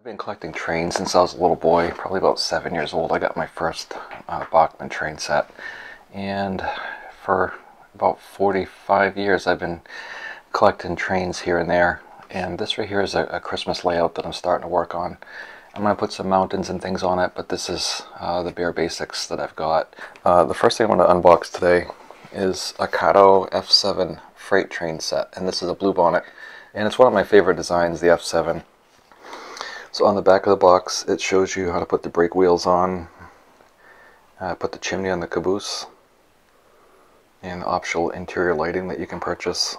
I've been collecting trains since I was a little boy, probably about 7 years old. I got my first Bachmann train set, and for about 45 years I've been collecting trains here and there. And this right here is a Christmas layout that I'm starting to work on. I'm going to put some mountains and things on it, but this is the bare basics that I've got. The first thing I want to unbox today is a Kato F7 freight train set, and this is a Bluebonnet, and it's one of my favorite designs, the F7. So on the back of the box it shows you how to put the brake wheels on, put the chimney on the caboose, and optional interior lighting that you can purchase.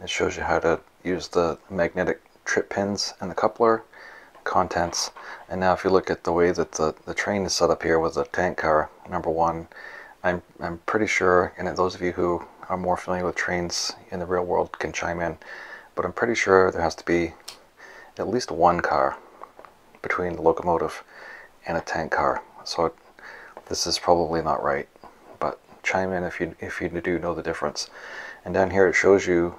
It shows you how to use the magnetic trip pins and the coupler, contents. And now if you look at the way that the train is set up here with the tank car, number one, I'm pretty sure, and those of you who are more familiar with trains in the real world can chime in, but I'm pretty sure there has to be at least one car between the locomotive and a tank car. So this is probably not right, but chime in if you do know the difference. And down here it shows you,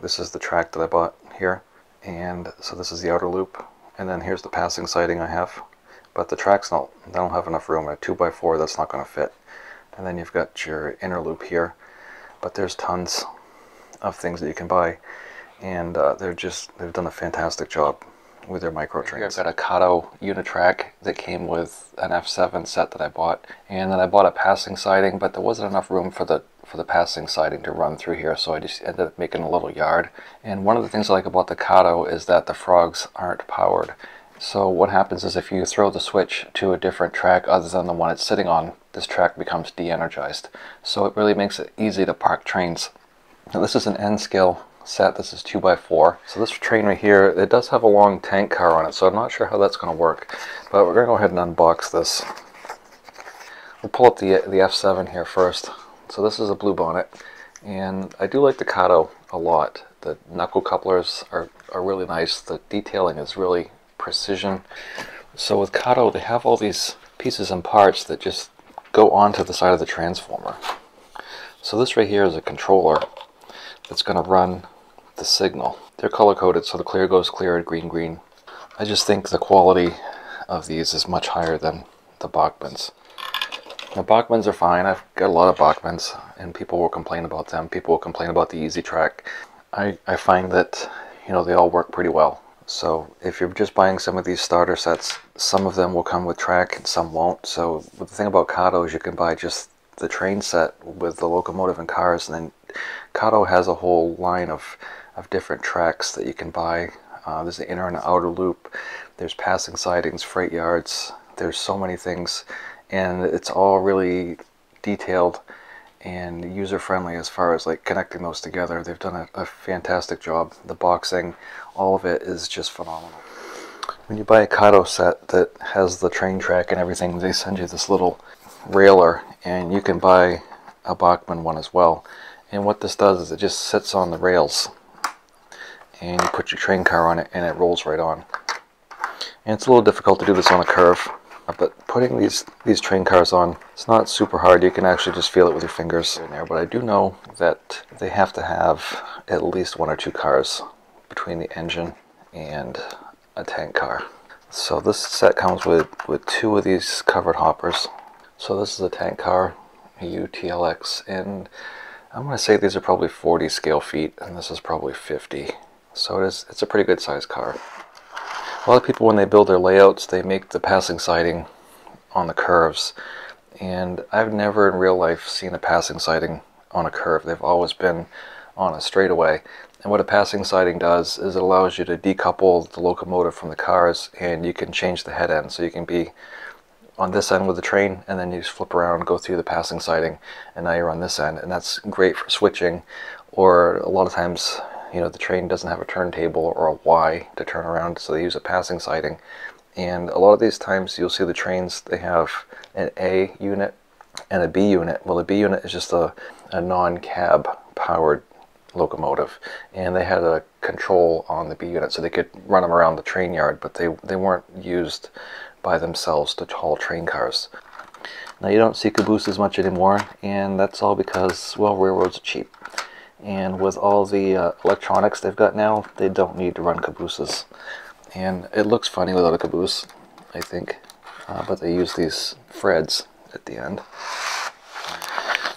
this is the track that I bought here, and so this is the outer loop, and then here's the passing siding I have, but the tracks don't have enough room. A 2x4, that's not going to fit. And then you've got your inner loop here, but there's tons of things that you can buy, and they've done a fantastic job with their micro trains. I've got a Kato Unitrack that came with an F7 set that I bought, and then I bought a passing siding, but there wasn't enough room for the passing siding to run through here, so I just ended up making a little yard. And one of the things I like about the Kato is that the frogs aren't powered. So what happens is if you throw the switch to a different track other than the one it's sitting on, this track becomes de-energized. So it really makes it easy to park trains. Now this is an N-scale set, this is 2x4. So this train right here, it does have a long tank car on it, so I'm not sure how that's going to work. But we're going to go ahead and unbox this. We'll pull up the F7 here first. So this is a Bluebonnet, and I do like the Kato a lot. The knuckle couplers are really nice. The detailing is really precision. So with Kato, they have all these pieces and parts that just go onto the side of the transformer. So this right here is a controller that's going to run the signal. They're color-coded, so the clear goes clear, green, green. I just think the quality of these is much higher than the Bachmanns. Now Bachmanns are fine, I've got a lot of Bachmanns, and people will complain about them, people will complain about the Easy Track. I find that, you know, they all work pretty well. So if you're just buying some of these starter sets, some of them will come with track and some won't. So the thing about Kato is you can buy just the train set with the locomotive and cars, and then Kato has a whole line of different tracks that you can buy. There's the inner and outer loop, there's passing sidings, freight yards, there's so many things. And it's all really detailed and user-friendly as far as like connecting those together. They've done a fantastic job. The boxing, all of it is just phenomenal. When you buy a Kato set that has the train track and everything, they send you this little railer, and you can buy a Bachmann one as well. And what this does is it just sits on the rails, and you put your train car on it and it rolls right on. And it's a little difficult to do this on a curve, but putting these train cars on, it's not super hard. You can actually just feel it with your fingers in there, but I do know that they have to have at least one or two cars between the engine and a tank car. So this set comes with two of these covered hoppers. So this is a tank car, a UTLX, and I'm going to say these are probably 40 scale feet, and this is probably 50. So it's a pretty good sized car. A lot of people, when they build their layouts, they make the passing siding on the curves, and I've never in real life seen a passing siding on a curve. They've always been on a straightaway. And what a passing siding does is it allows you to decouple the locomotive from the cars, and you can change the head end, so you can be on this end with the train, and then you just flip around, go through the passing siding, and now you're on this end. And that's great for switching, or a lot of times, you know, the train doesn't have a turntable or a Y to turn around, so they use a passing siding. And a lot of these times you'll see the trains, they have an A unit and a B unit. Well, the B unit is just a non-cab powered locomotive, and they had a control on the B unit so they could run them around the train yard, but they weren't used by themselves to haul train cars. Now you don't see cabooses much anymore, and that's all because, well, railroads are cheap. And with all the electronics they've got now, they don't need to run cabooses. and it looks funny without a caboose, I think, but they use these threads at the end.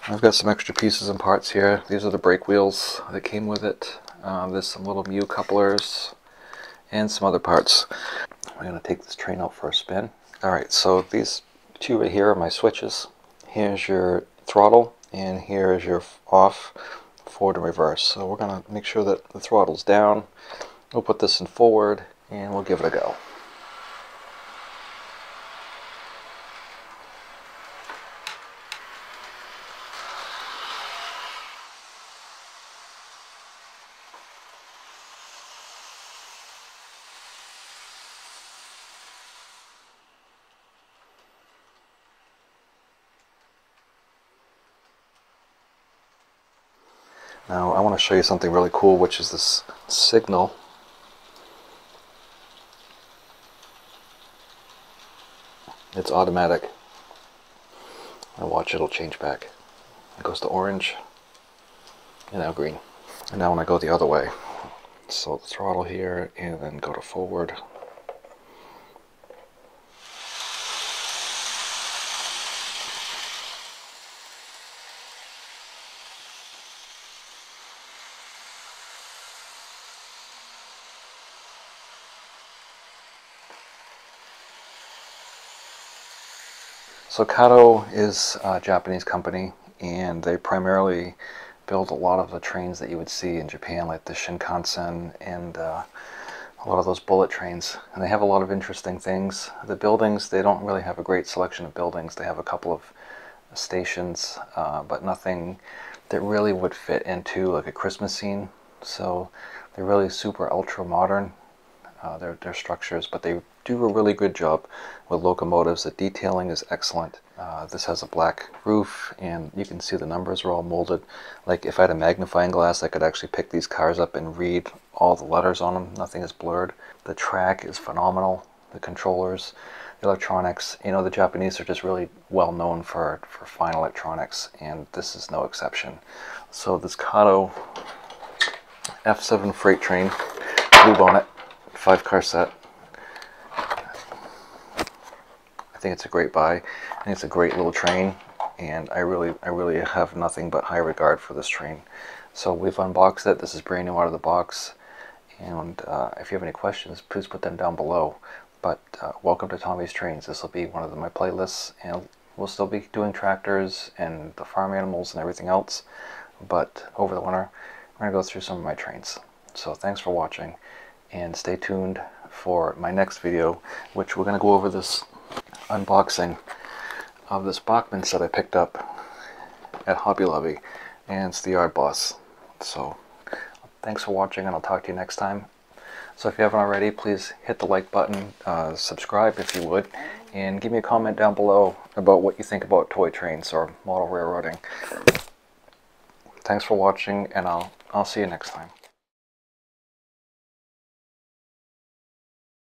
I've got some extra pieces and parts here. These are the brake wheels that came with it. There's some little Mu couplers and some other parts. We're going to take this train out for a spin. Alright, so these two right here are my switches. Here's your throttle and here is your off, forward and reverse. So we're going to make sure that the throttle's down. We'll put this in forward and we'll give it a go. Now I want to show you something really cool, which is this signal. It's automatic. Now watch, it'll change back. It goes to orange and now green. And now when I go the other way, so the throttle here and then go to forward. So Kato is a Japanese company, and they primarily build a lot of the trains that you would see in Japan, like the Shinkansen and a lot of those bullet trains. And they have a lot of interesting things. The buildings, they don't really have a great selection of buildings. They have a couple of stations, but nothing that really would fit into like a Christmas scene. So they're really super ultra modern, their structures, but they do a really good job with locomotives. The detailing is excellent. This has a black roof, and you can see the numbers are all molded. Like if I had a magnifying glass, I could actually pick these cars up and read all the letters on them. Nothing is blurred. The track is phenomenal. The controllers, the electronics. You know, the Japanese are just really well known for fine electronics, and this is no exception. So this Kato F7 freight train, Bluebonnet, 5-car set. I think it's a great buy. I think it's a great little train, and I really have nothing but high regard for this train. So we've unboxed it. This is brand new out of the box, and if you have any questions, please put them down below. But welcome to Tommy's Trains. This will be one of my playlists, and we'll still be doing tractors and the farm animals and everything else, but over the winter I'm going to go through some of my trains. So thanks for watching, and stay tuned for my next video, which we're going to go over this unboxing of this Bachmann set I picked up at Hobby Lobby, and it's the Yard Boss. So thanks for watching, and I'll talk to you next time. So if you haven't already, please hit the like button, subscribe if you would, and give me a comment down below about what you think about toy trains or model railroading. Thanks for watching, and I'll see you next time.